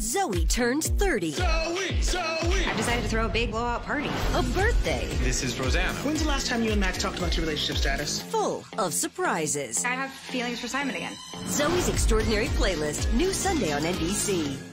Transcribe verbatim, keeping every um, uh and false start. Zoe turns thirty. Zoe! Zoe! I've decided to throw a big blowout party. A birthday. This is Rosanna. When's the last time you and Max talked about your relationship status? Full of surprises. I have feelings for Simon again. Zoey's Extraordinary Playlist, new Sunday on N B C.